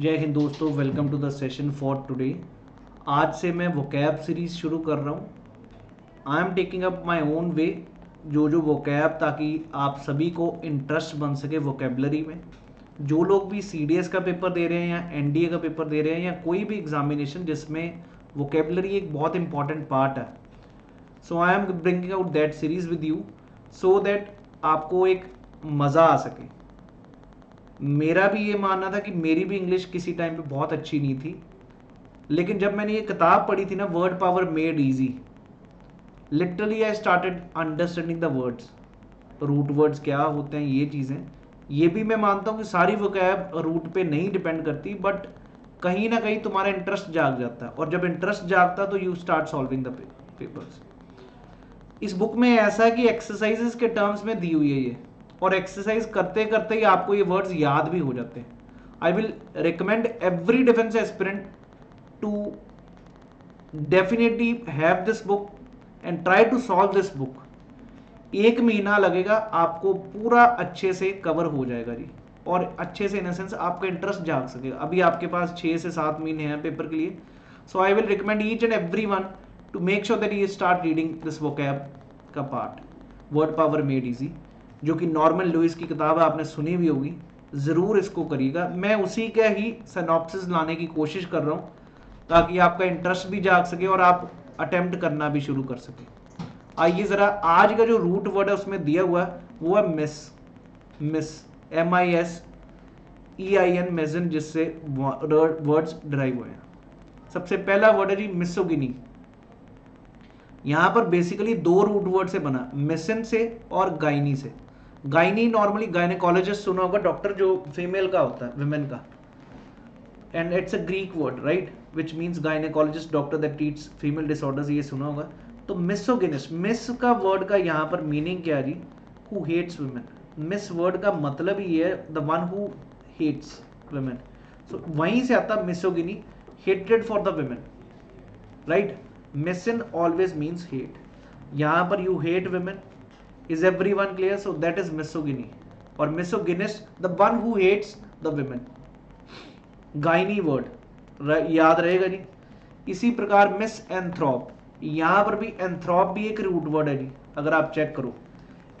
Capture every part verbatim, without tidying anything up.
जय हिंद दोस्तों, welcome to the session for today. आज से मैं वोकैब सीरीज शुरू कर रहा हूँ। I am taking up my own way जो जो वोकैब, ताकि आप सभी को इंटरेस्ट बन सके वोकेबलरी में। जो लोग भी सी डी एस का पेपर दे रहे हैं या एन डी ए का पेपर दे रहे हैं या कोई भी एग्जामिनेशन जिसमें वोकेबलरी एक बहुत इंपॉर्टेंट पार्ट है, so I am bringing out that series with you so that आपको एक मज़ा आ सके। मेरा भी ये मानना था कि मेरी भी इंग्लिश किसी टाइम पे बहुत अच्छी नहीं थी, लेकिन जब मैंने ये किताब पढ़ी थी ना, word power made easy, literally I started understanding the words, root words क्या होते हैं, ये चीज़ें। ये भी मैं मानता हूँ कि सारी वोकैब रूट पे नहीं डिपेंड करती, बट कहीं ना कहीं तुम्हारा इंटरेस्ट जाग जाता है, और जब इंटरेस्ट जागता तो you start solving the papers. इस बुक में ऐसा है कि एक्सरसाइजेस के टर्म्स में दी हुई है ये, और एक्सरसाइज करते करते ही आपको ये वर्ड्स याद भी हो जाते हैं। I will recommend every defence aspirant to definitely have this book and try to solve this book. एक महीना लगेगा, आपको पूरा अच्छे से कवर हो जाएगा जी, और अच्छे से इन सेंस आपका इंटरेस्ट जाग सकेगा। अभी आपके पास छः से सात महीने हैं पेपर के लिए, so I will recommend each and every one to make sure that you start reading this vocab का part, word power made easy, जो कि नॉर्मन लुइस की किताब है, आपने सुनी भी होगी। ज़रूर इसको करिएगा। मैं उसी का ही सिनॉप्सिस लाने की कोशिश कर रहा हूँ ताकि आपका इंटरेस्ट भी जाग सके और आप अटेम्प्ट करना भी शुरू कर सकें। आइए ज़रा, आज का जो रूट वर्ड है उसमें दिया हुआ है वो है mis. Mis M I S E I N, मेजन, जिससे वर्ड्स डराइव हुए हैं। सबसे पहला वर्ड है जी मिसोगिनी। यहाँ पर बेसिकली दो रूट वर्ड से बना, मिसन से और गाइनी से। गाइनी नॉर्मली गाइनेकोलॉजिस्ट सुना होगा, डॉक्टर जो फीमेल का होता है, विमेन का, and it's a Greek word right, which means gynaecologist, doctor that treats female disorders, ये सुना होगा। तो मिसोगिनिस्ट, मिस का वर्ड का यहाँ पर मीनिंग क्या है जी, who hates women. Mis word का मतलब ही है the one who hates women, so वहीं से आता misogyny, hatred for the women right. Misein always means hate, यहाँ पर you hate women. Is everyone clear? So that is misogyny. और misogynist the one who hates the women. Gyne word याद रहेगा जी। इसी प्रकार मिसएंथ्रोप, यहाँ पर भी एंथ्रोप भी एक रूट वर्ड है जी, अगर आप चेक करो।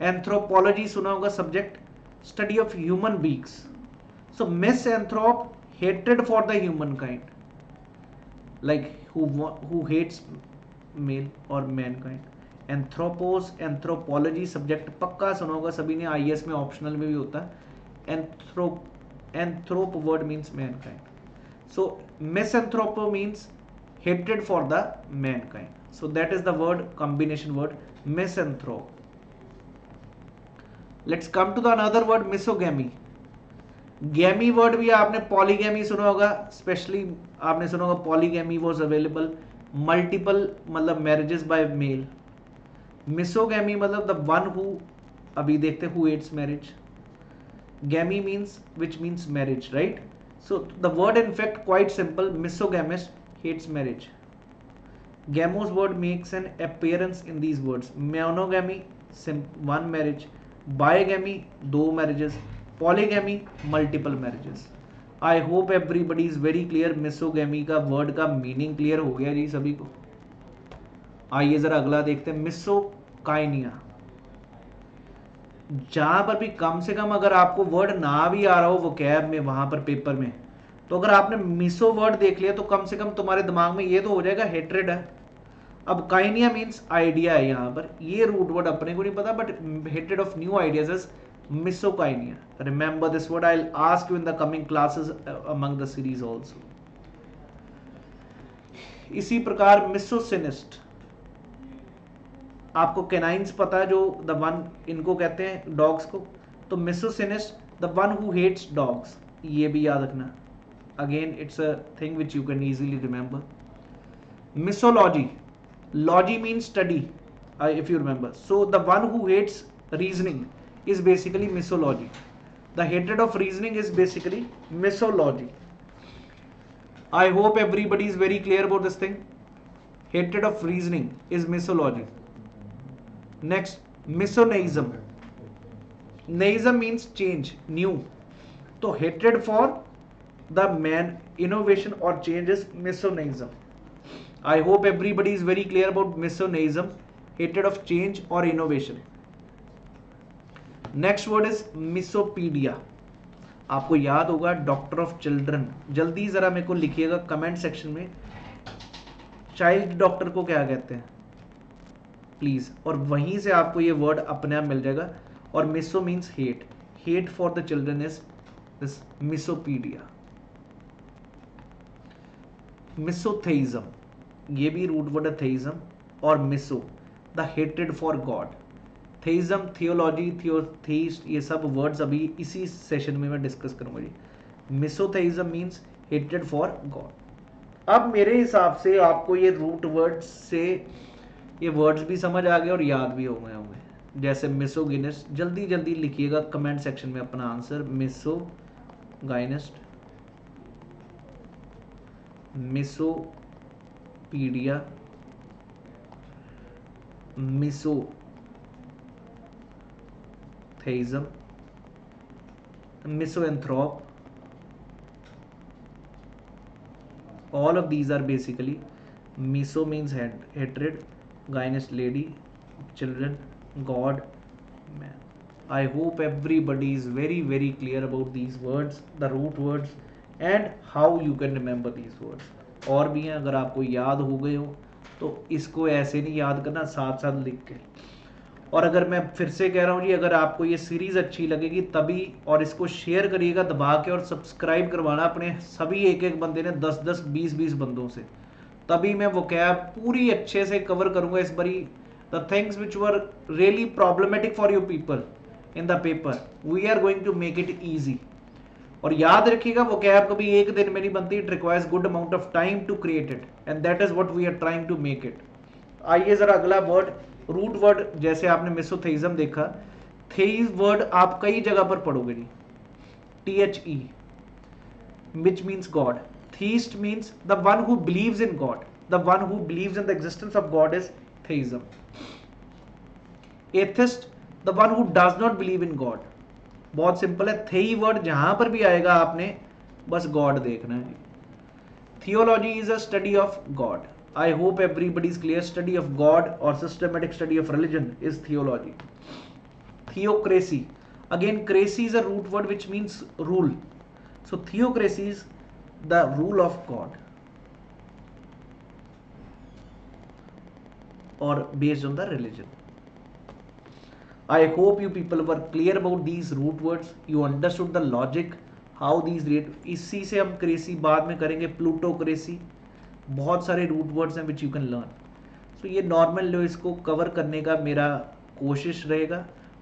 एंथ्रोपोलॉजी सुना होगा subject, study of human beings, so misanthrope hated for the humankind, like who who hates male or mankind। anthropos, anthropology subject पक्का सुना होगा सभी ने, आई ए एस में ऑप्शनल में भी होता है। एंथ्रोप, एंथ्रोप word means mankind, so misanthropo means hated for the mankind, so that is the word combination word misanthrope. Let's come to the another word misogamy. Gamy word भी आपने, पॉलीगैमी सुना होगा, specially आपने सुना होगा पॉलीगैमी वाज अवेलेबल, मल्टीपल मतलब marriages by male. Misogamy मतलब the one who, अभी देखते who hates marriage. Gamy means which means marriage right, so the word in fact quite simple, misogamist hates marriage. Gamos word makes an appearance in these words, monogamy one marriage, bigamy दो marriages, polygamy multiple marriages. I hope everybody is very clear, misogamy का word का meaning clear हो गया जी सभी को। आइए जरा अगला देखते हैं, मिसोकाइनिया। जहाँ पर भी कम से कम अगर आपको वर्ड ना भी आ रहा हो वोकैब में, वहाँ पर पेपर में, तो अगर आपने मिसो वर्ड देख लिया तो कम से कम तुम्हारे दिमाग में ये तो हो जाएगा हेट्रेड है। अब काइनिया मीन्स आइडिया है, यहाँ पर ये रूट वर्ड अपने को नहीं पता, but hatred of new ideas is misokinia. Remember this word, I'll ask you in the coming classes among the series also. इसी प्रकार misogynist, आपको canines पता है जो the one, इनको कहते हैं dogs को, तो misogynist the one who hates dogs, ये भी याद रखना। Again it's a thing which you can easily remember. Misology, logy means study, uh, if you remember, so the one who hates reasoning is basically misology. The hatred of reasoning is basically misology. I hope everybody is very clear about this thing. Hatred of reasoning is misology. Next, misotheism. Theism means change, new. So hatred for the man, innovation or change is misogynism. I hope everybody is very clear about misogynism, hatred of change or innovation. Next word is misopedia. आपको याद होगा doctor of children. जल्दी जरा मेरे को लिखिएगा comment section में child doctor को क्या कहते हैं प्लीज, और वहीं से आपको ये वर्ड अपने आप मिल जाएगा. और miso means hate, hate for the children is this misopedia. Misotheism, ये भी रूट वर्ड है थेइज्म, और miso the hatred for God. Theism, theology, theotheist, ये सब वर्ड्स अभी इसी सेशन में मैं डिस्कस करूंगा जी. Misotheism means hatred for God. अब मेरे हिसाब से आपको ये रूट वर्ड्स से ये वर्ड्स भी समझ आ गए और याद भी हो गए होंगे. जैसे मिसोगिनिस्ट, जल्दी जल्दी लिखिएगा कमेंट सेक्शन में अपना answer. Misogynist, misopedia, miso theism, misanthrope, all of these are basically miso means hatred, gynist lady, children, god, man. I hope everybody is very very clear about these words, the root words and how you can remember these words. और भी हैं, अगर आपको याद हो गए हो तो इसको ऐसे नहीं याद करना, साथ साथ लिख के. और अगर मैं फिर से कह रहा हूँ जी, अगर आपको ये सीरीज़ अच्छी लगेगी तभी, और इसको शेयर करिएगा दबा के, और सब्सक्राइब करवाना अपने सभी एक एक बंदे ने, दस दस बीस बीस बंदों से, तभी मैं वो क्या पूरी अच्छे से कवर करूँगा इस बारी. The things which were really problematic for you people in the paper, we are going to make it easy. और याद रखिएगा वो क्या आपको भी एक दिन में नहीं बनती, it requires good amount of time to create it and that is what we are trying to make it. आइए जरा अगला वर्ड, रूट वर्ड, जैसे आपने मिसोथेइज्म देखा, थेइज वर्ड आप कई जगह पर पढ़ोगे जी. T H E which means God, theist means the one who believes in God, the one who believes in the existence of God is theism. Atheist the one who does not believe in God. बहुत simple है, thei word जहां पर भी आएगा आपने बस God देखना है. Theology is a study of God. I hope everybody is clear. Study of God or systematic study of religion is theology. Theocracy. Again, cracy is a root word which means rule. So theocracy is the rule of God, or based on the religion. I hope you people were clear about these root words. You understood the logic, how these relate. इसी से हम crazy बाद में करेंगे, plutocracy. बहुत सारे root words हैं which you can learn. So ये नॉर्मल लुइस को कवर करने का मेरा कोशिश रहेगा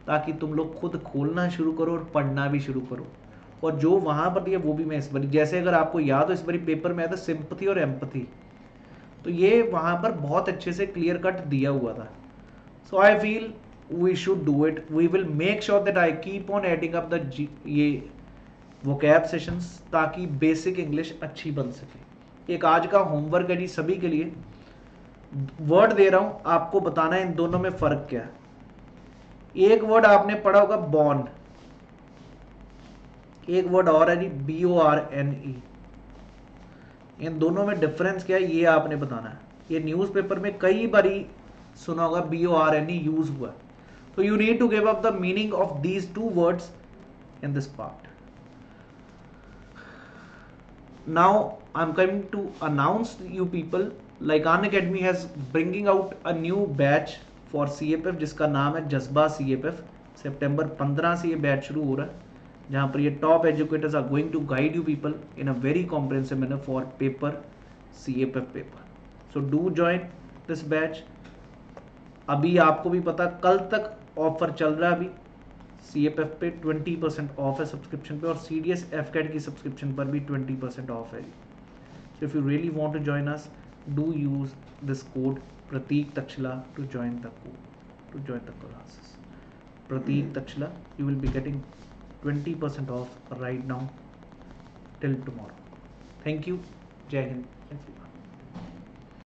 ताकि तुम लोग खुद खोलना शुरू करो और पढ़ना भी शुरू करो. और जो वहाँ पर दिया वो भी मैं इस बारी, जैसे अगर आपको याद हो इस बारी पेपर में आया था सिंपथी और एम्पथी, तो ये वहाँ पर बहुत अच्छे से क्लियर कट दिया हुआ था. So I feel we should do it. We will make sure that I keep on adding up the ये वोकैब सेशंस ताकि बेसिक इंग्लिश अच्छी बन सके. एक आज का होमवर्क है जी सभी के लिए. वर्ड दे रहा हूं, आपको बताना है इन दोनों में फर्क क्या है. एक वर्ड आपने पढ़ा होगा बॉन्ड, एक वर्ड और है जी B O R N E. इन दोनों में डिफरेंस क्या है ये आपने बताना है. ये न्यूज़पेपर में कई बारी सुना होगा B O R N E use हुआ, तो you need to give up the meaning of these two words in this part. Now I'm coming to announce you people, like Khan Academy has bringing out a new batch for C F F जिसका नाम है जज्बा C F F. सितंबर पंद्रह से ये batch शुरू हो रहा है जहाँ पर ये top educators are going to guide you people in a very comprehensive manner for paper C F F paper. So do join this batch. अभी आपको भी पता कल तक ऑफर चल रहा है. अभी C F F पे ट्वेंटी परसेंट ऑफ है सब्सक्रिप्शन पे, और C D S A F C A T की सब्सक्रिप्शन पर भी ट्वेंटी परसेंट ऑफ है. So if you really want to join us do use this code Prateek Takshila to join the code to join the classes. Prateek Takshila, you will be getting twenty percent off right now till tomorrow. Thank you. जय हिंद.